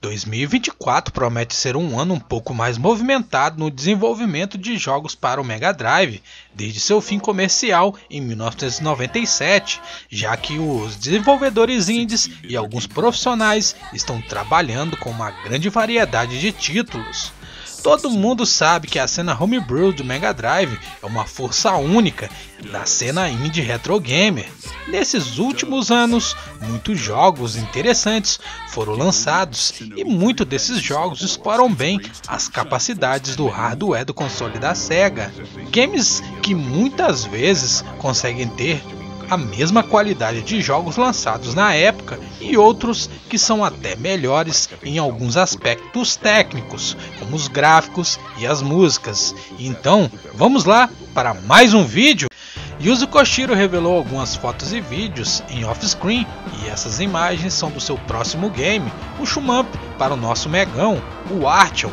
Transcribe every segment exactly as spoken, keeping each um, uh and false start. dois mil e vinte e quatro promete ser um ano um pouco mais movimentado no desenvolvimento de jogos para o Mega Drive, desde seu fim comercial em mil novecentos e noventa e sete, já que os desenvolvedores indies e alguns profissionais estão trabalhando com uma grande variedade de títulos. Todo mundo sabe que a cena homebrew do Mega Drive é uma força única na cena indie retro gamer. Nesses últimos anos, muitos jogos interessantes foram lançados e muitos desses jogos exploram bem as capacidades do hardware do console da Sega. Games que muitas vezes conseguem ter a mesma qualidade de jogos lançados na época e outros que são até melhores em alguns aspectos técnicos, como os gráficos e as músicas. Então, vamos lá para mais um vídeo! Yuzo Koshiro revelou algumas fotos e vídeos em off-screen e essas imagens são do seu próximo game, o shmup para o nosso megão, o Archon.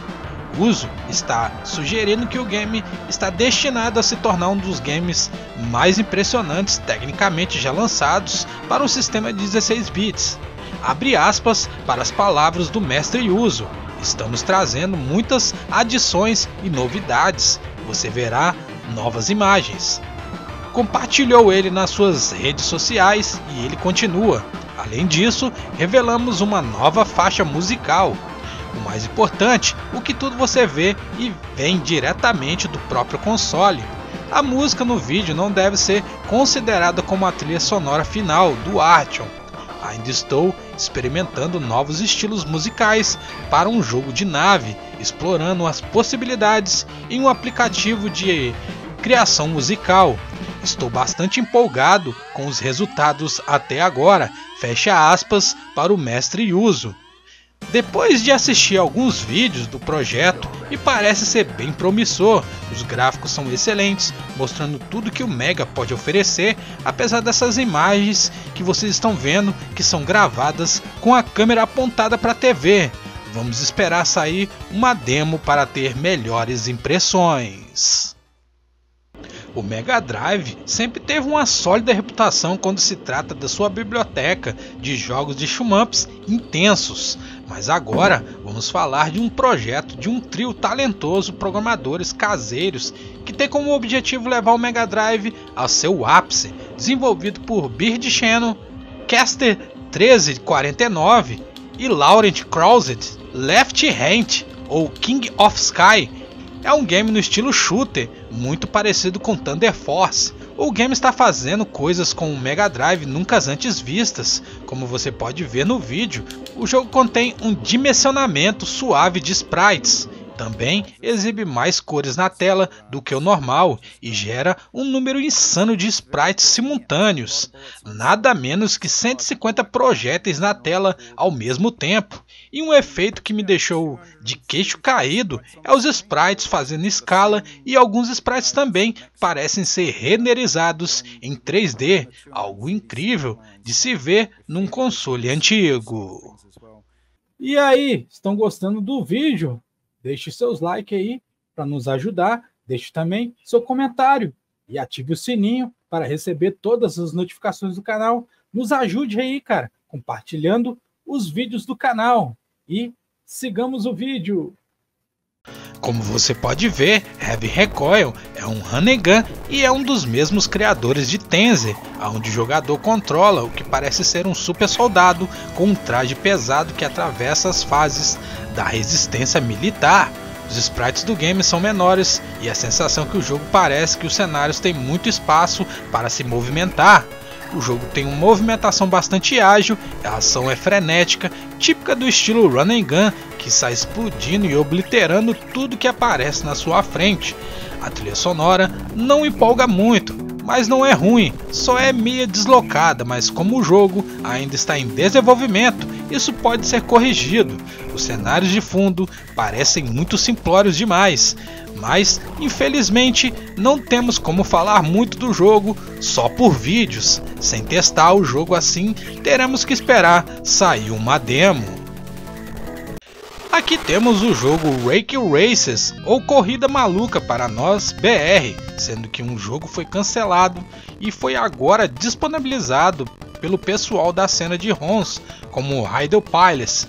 Yuzo está sugerindo que o game está destinado a se tornar um dos games mais impressionantes tecnicamente já lançados para um sistema de dezesseis bits. Abre aspas para as palavras do mestre Yuzo. Estamos trazendo muitas adições e novidades. Você verá novas imagens. Compartilhou ele nas suas redes sociais e ele continua. Além disso, revelamos uma nova faixa musical. O mais importante, o que tudo você vê e vem diretamente do próprio console. A música no vídeo não deve ser considerada como a trilha sonora final do Archon. Ainda estou experimentando novos estilos musicais para um jogo de nave, explorando as possibilidades em um aplicativo de criação musical. Estou bastante empolgado com os resultados até agora, fecha aspas para o mestre Yuzo. Depois de assistir alguns vídeos do projeto, e parece ser bem promissor, os gráficos são excelentes, mostrando tudo que o Mega pode oferecer, apesar dessas imagens que vocês estão vendo que são gravadas com a câmera apontada para a T V. Vamos esperar sair uma demo para ter melhores impressões. O Mega Drive sempre teve uma sólida reputação quando se trata da sua biblioteca de jogos de shmups intensos, mas agora vamos falar de um projeto de um trio talentoso programadores caseiros que tem como objetivo levar o Mega Drive ao seu ápice, desenvolvido por Beard Sheno, Caster treze quarenta e nove e Laurent Croset. Left Hand ou King of Sky é um game no estilo shooter, muito parecido com Thunder Force. O game está fazendo coisas com o Mega Drive nunca antes vistas. Como você pode ver no vídeo, o jogo contém um dimensionamento suave de sprites. Também exibe mais cores na tela do que o normal e gera um número insano de sprites simultâneos. Nada menos que cento e cinquenta projéteis na tela ao mesmo tempo. E um efeito que me deixou de queixo caído é os sprites fazendo escala e alguns sprites também parecem ser renderizados em três D, algo incrível de se ver num console antigo. E aí, estão gostando do vídeo? Deixe seus likes aí para nos ajudar, deixe também seu comentário e ative o sininho para receber todas as notificações do canal. Nos ajude aí, cara, compartilhando os vídeos do canal e sigamos o vídeo. Como você pode ver, Heavy Recoil é um run and gun e é um dos mesmos criadores de Tenzer, onde o jogador controla o que parece ser um super soldado com um traje pesado que atravessa as fases da resistência militar. Os sprites do game são menores e a sensação que o jogo parece que os cenários têm muito espaço para se movimentar. O jogo tem uma movimentação bastante ágil, a ação é frenética, típica do estilo run and gun, que sai explodindo e obliterando tudo que aparece na sua frente. A trilha sonora não empolga muito, mas não é ruim, só é meio deslocada, mas como o jogo ainda está em desenvolvimento, isso pode ser corrigido. Os cenários de fundo parecem muito simplórios demais, mas infelizmente não temos como falar muito do jogo só por vídeos. Sem testar o jogo assim, teremos que esperar sair uma demo. Aqui temos o jogo Wacky Races, ou Corrida Maluca para nós B R, sendo que um jogo foi cancelado e foi agora disponibilizado pelo pessoal da cena de ROMs, como Heidel Pilots.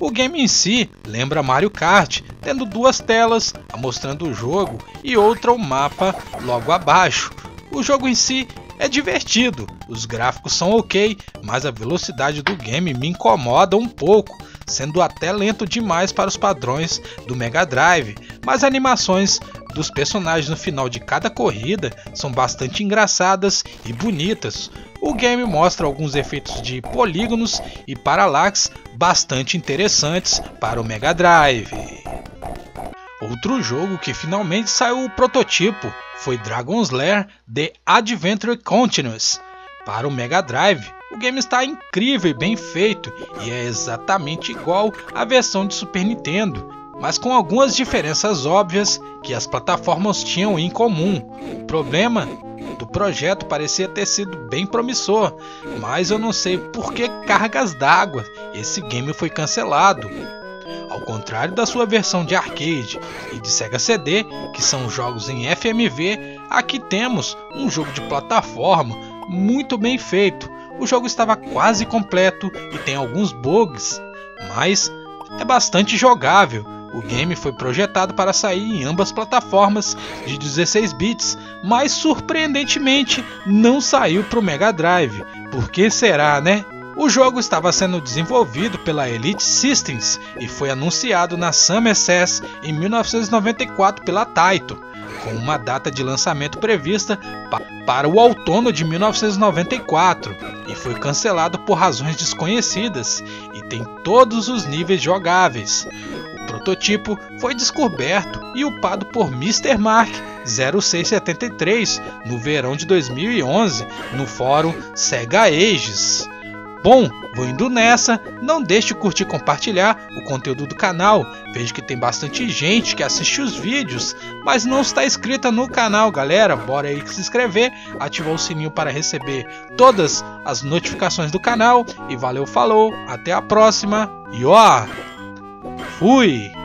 O game em si lembra Mario Kart, tendo duas telas, a mostrando o jogo e outra o mapa logo abaixo. O jogo em si é divertido, os gráficos são ok, mas a velocidade do game me incomoda um pouco, sendo até lento demais para os padrões do Mega Drive, mas animações dos personagens no final de cada corrida são bastante engraçadas e bonitas. O game mostra alguns efeitos de polígonos e paralaxe bastante interessantes para o Mega Drive. Outro jogo que finalmente saiu o prototipo foi Dragon's Lair The Adventure Continuous para o Mega Drive. O game está incrível e bem feito e é exatamente igual à versão de Super Nintendo, mas com algumas diferenças óbvias que as plataformas tinham em comum. O problema do projeto parecia ter sido bem promissor, mas eu não sei por que cargas d'água esse game foi cancelado. Ao contrário da sua versão de arcade e de Sega C D, que são jogos em F M V, aqui temos um jogo de plataforma muito bem feito. O jogo estava quase completo e tem alguns bugs, mas é bastante jogável. O game foi projetado para sair em ambas plataformas de dezesseis bits, mas surpreendentemente não saiu para o Mega Drive. Por que será, né? O jogo estava sendo desenvolvido pela Elite Systems e foi anunciado na Summer C E S em mil novecentos e noventa e quatro pela Taito, com uma data de lançamento prevista para o outono de mil novecentos e noventa e quatro, e foi cancelado por razões desconhecidas, e tem todos os níveis jogáveis. O prototipo foi descoberto e upado por mister Mark zero seis sete três no verão de dois mil e onze no fórum SEGA AGES. Bom, vou indo nessa, não deixe de curtir e compartilhar o conteúdo do canal, vejo que tem bastante gente que assiste os vídeos, mas não está inscrita no canal, galera, bora aí se inscrever, ativar o sininho para receber todas as notificações do canal, e valeu, falou, até a próxima, e ó, fui!